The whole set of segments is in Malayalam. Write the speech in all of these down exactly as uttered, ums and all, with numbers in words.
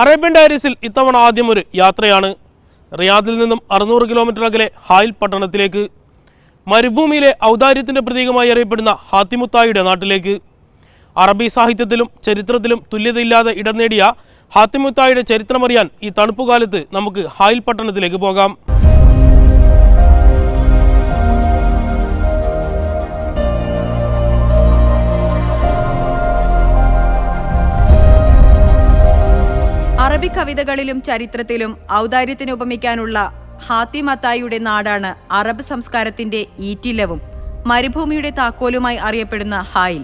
Arabian Diaries ഇത്തവണ ആദ്യം ഒരു യാത്രയാണ്. റിയാദിൽ നിന്നും അറുന്നൂറ് കിലോമീറ്റർ അകലെ ഹായിൽ പട്ടണത്തിലേക്ക്, മരുഭൂമിയിലെ ഔദാര്യത്തിൻ്റെ പ്രതീകമായി അറിയപ്പെടുന്ന ഹാത്തിമുത്തായിയുടെ നാട്ടിലേക്ക്. അറബി സാഹിത്യത്തിലും ചരിത്രത്തിലും തുല്യതയില്ലാതെ ഇടം നേടിയ ഹാത്തിമുത്തായിയുടെ ചരിത്രമറിയാൻ ഈ തണുപ്പുകാലത്ത് നമുക്ക് ഹായിൽ പട്ടണത്തിലേക്ക് പോകാം. അറബി കവിതകളിലും ചരിത്രത്തിലും ഔദാര്യത്തിന് ഉപമിക്കാനുള്ള ഹാത്തിമത്തായിയുടെ നാടാണ് അറബ് സംസ്കാരത്തിന്റെ ഈറ്റില്ലവും മരുഭൂമിയുടെ താക്കോലുമായി അറിയപ്പെടുന്ന ഹായിൽ.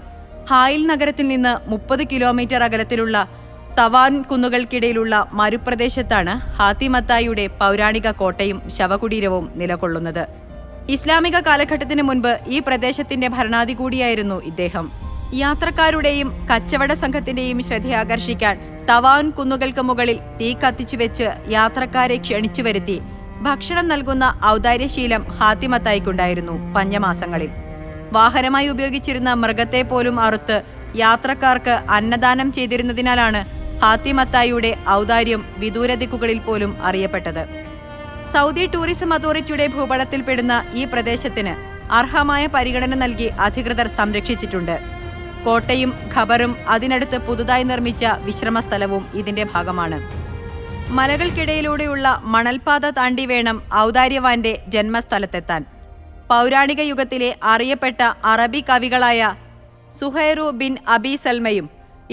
ഹായിൽ നഗരത്തിൽ നിന്ന് മുപ്പത് കിലോമീറ്റർ അകലത്തിലുള്ള തവാൻ കുന്നുകൾക്കിടയിലുള്ള മരുപ്രദേശത്താണ് ഹാത്തിമത്തായിയുടെ പൗരാണിക കോട്ടയും ശവകുടീരവും നിലകൊള്ളുന്നത്. ഇസ്ലാമിക കാലഘട്ടത്തിന് മുൻപ് ഈ പ്രദേശത്തിന്റെ ഭരണാധികൂടിയായിരുന്നു ഇദ്ദേഹം. യാത്രക്കാരുടെയും കച്ചവട സംഘത്തിന്റെയും ശ്രദ്ധയാകർഷിക്കാൻ തവാൻ കുന്നുകൾക്ക് മുകളിൽ തീ കത്തിച്ചുവെച്ച് യാത്രക്കാരെ ക്ഷണിച്ചു വരുത്തി ഭക്ഷണം നൽകുന്ന ഔദാര്യശീലം ഹാത്തിമത്തായിക്കുണ്ടായിരുന്നു. പഞ്ഞമാസങ്ങളിൽ വാഹനമായി ഉപയോഗിച്ചിരുന്ന മൃഗത്തെ പോലും അറുത്ത് യാത്രക്കാർക്ക് അന്നദാനം ചെയ്തിരുന്നതിനാലാണ് ഹാത്തിമത്തായിയുടെ ഔദാര്യം വിദൂര ദിക്കുകളിൽ പോലും അറിയപ്പെട്ടത്. സൗദി ടൂറിസം അതോറിറ്റിയുടെ ഭൂപടത്തിൽപ്പെടുന്ന ഈ പ്രദേശത്തിന് അർഹമായ പരിഗണന നൽകി അധികൃതർ സംരക്ഷിച്ചിട്ടുണ്ട്. കോട്ടയും ഖബറും അതിനടുത്ത് പുതുതായി നിർമ്മിച്ച വിശ്രമസ്ഥലവും ഇതിന്റെ ഭാഗമാണ്. മലകൾക്കിടയിലൂടെയുള്ള മണൽപാത താണ്ടി വേണം ഔദാര്യവാന്റെ ജന്മസ്ഥലത്തെത്താൻ. പൗരാണിക യുഗത്തിലെ അറിയപ്പെട്ട അറബി കവികളായ സുഹൈറു ബിൻ അബി സൽമയും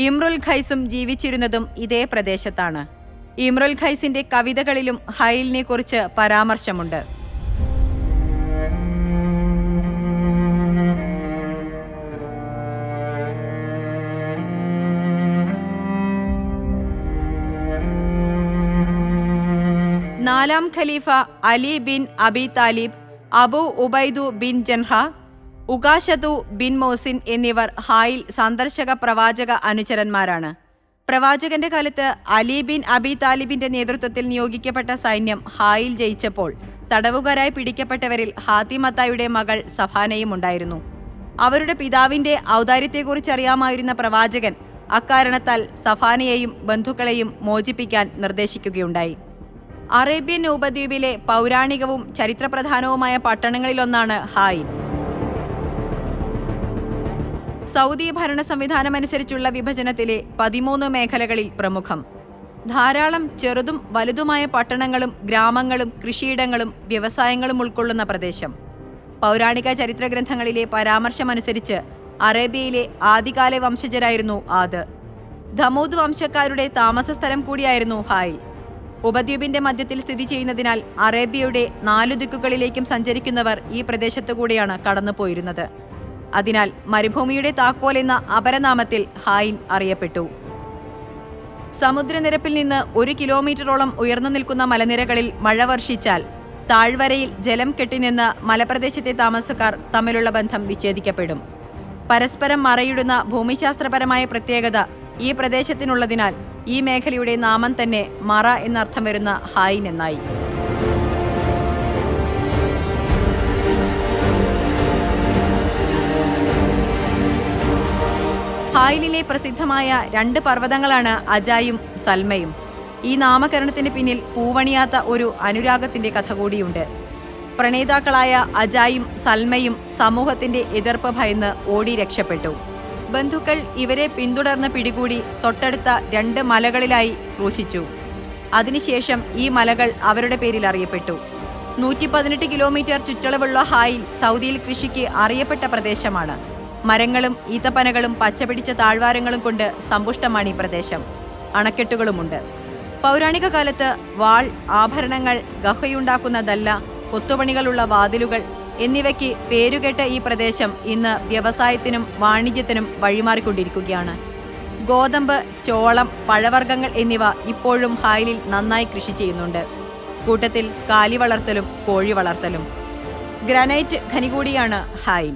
ഇമ്രുൽ ഖൈസും ജീവിച്ചിരുന്നതും ഇതേ പ്രദേശത്താണ്. ഇമ്രുൽ ഖൈസിന്റെ കവിതകളിലും ഹൈലിനെ കുറിച്ച് പരാമർശമുണ്ട്. നാലാം ഖലീഫ Ali bin Abi Talib, Abu Ubaidu bin ജൻഹ, ഉകാശതു bin Mohsin എന്നിവർ ഹായിൽ സന്ദർശക പ്രവാചക അനുചരന്മാരാണ്. പ്രവാചകന്റെ കാലത്ത് അലി ബിൻ അബി താലിബിന്റെ നേതൃത്വത്തിൽ നിയോഗിക്കപ്പെട്ട സൈന്യം ഹായിൽ ജയിച്ചപ്പോൾ തടവുകാരായി പിടിക്കപ്പെട്ടവരിൽ ഹാത്തിമത്തായിയുടെ മകൾ സഫാനയും ഉണ്ടായിരുന്നു. അവരുടെ പിതാവിന്റെ ഔദാര്യത്തെക്കുറിച്ച് അറിയാമായിരുന്ന പ്രവാചകൻ അക്കാരണത്താൽ സഫാനയെയും ബന്ധുക്കളെയും മോചിപ്പിക്കാൻ നിർദ്ദേശിക്കുകയുണ്ടായി. അറേബ്യൻ ഉപദ്വീപിലെ പൗരാണികവും ചരിത്രപ്രധാനവുമായ പട്ടണങ്ങളിലൊന്നാണ് ഹായിൽ. സൗദി ഭരണ സംവിധാനമനുസരിച്ചുള്ള വിഭജനത്തിലെ പതിമൂന്ന് മേഖലകളിൽ പ്രമുഖം. ധാരാളം ചെറുതും വലുതുമായ പട്ടണങ്ങളും ഗ്രാമങ്ങളും കൃഷിയിടങ്ങളും വ്യവസായങ്ങളും ഉൾക്കൊള്ളുന്ന പ്രദേശം. പൗരാണിക ചരിത്രഗ്രന്ഥങ്ങളിലെ പരാമർശമനുസരിച്ച് അറേബ്യയിലെ ആദികാല വംശജരായിരുന്നു ആദ്. ധമൂദ് വംശക്കാരുടെ താമസസ്ഥലം കൂടിയായിരുന്നു ഹായിൽ. ഉപദ്വീപിന്റെ മധ്യത്തിൽ സ്ഥിതി ചെയ്യുന്നതിനാൽ അറേബ്യയുടെ നാലു ദിക്കുകളിലേക്കും സഞ്ചരിക്കുന്നവർ ഈ പ്രദേശത്തുകൂടിയാണ് കടന്നുപോയിരുന്നത്. അതിനാൽ മരുഭൂമിയുടെ താക്കോൽ എന്ന അപരനാമത്തിൽ ഹായിൽ അറിയപ്പെട്ടു. സമുദ്രനിരപ്പിൽ നിന്ന് ഒരു കിലോമീറ്ററോളം ഉയർന്നു നിൽക്കുന്ന മലനിരകളിൽ മഴ വർഷിച്ചാൽ താഴ്വരയിൽ ജലം കെട്ടിനിന്ന് മലപ്രദേശത്തെ താമസക്കാർ തമ്മിലുള്ള ബന്ധം വിച്ഛേദിക്കപ്പെടും. പരസ്പരം മറയിടുന്ന ഭൂമിശാസ്ത്രപരമായ പ്രത്യേകത ഈ പ്രദേശത്തിനുള്ളതിനാൽ ഈ മേഖലയുടെ നാമം തന്നെ മറ എന്നർത്ഥം വരുന്ന ഹായിൻ എന്നായി. ഹായിലിലെ പ്രസിദ്ധമായ രണ്ട് പർവ്വതങ്ങളാണ് അജായും സൽമയും. ഈ നാമകരണത്തിന് പിന്നിൽ പൂവണിയാത്ത ഒരു അനുരാഗത്തിന്റെ കഥ കൂടിയുണ്ട്. പ്രണേതാക്കളായ അജായും സൽമയും സമൂഹത്തിന്റെ എതിർപ്പ് ഭയന്ന് ഓടി രക്ഷപ്പെട്ടു. ബന്ധുക്കൾ ഇവരെ പിന്തുടർന്ന് പിടികൂടി തൊട്ടടുത്ത രണ്ട് മലകളിലായി ക്രൂശിച്ചു. അതിനുശേഷം ഈ മലകൾ അവരുടെ പേരിൽ അറിയപ്പെട്ടു. നൂറ്റി പതിനെട്ട് കിലോമീറ്റർ ചുറ്റളവുള്ള ഹായിൽ സൗദിയിൽ കൃഷിക്ക് അറിയപ്പെട്ട പ്രദേശമാണ്. മരങ്ങളും ഈത്തപ്പനകളും പച്ചപിടിച്ച താഴ്വാരങ്ങളും കൊണ്ട് സമ്പുഷ്ടമാണ് ഈ പ്രദേശം. അണക്കെട്ടുകളുമുണ്ട്. പൗരാണിക കാലത്ത് വാൾ, ആഭരണങ്ങൾ, ഗഹയുണ്ടാക്കുന്ന ദല്ല, കൊത്തുപണികളുള്ള വാതിലുകൾ എന്നിവയ്ക്ക് പേരുകേട്ട ഈ പ്രദേശം ഇന്ന് വ്യവസായത്തിനും വാണിജ്യത്തിനും വഴിമാറിക്കൊണ്ടിരിക്കുകയാണ്. ഗോതമ്പ്, ചോളം, പഴവർഗ്ഗങ്ങൾ എന്നിവ ഇപ്പോഴും ഹായിലിൽ നന്നായി കൃഷി ചെയ്യുന്നുണ്ട്. കൂട്ടത്തിൽ കാലി വളർത്തലും കോഴി വളർത്തലും. ഗ്രാനൈറ്റ് ഖനി കൂടിയാണ് ഹായിൽ.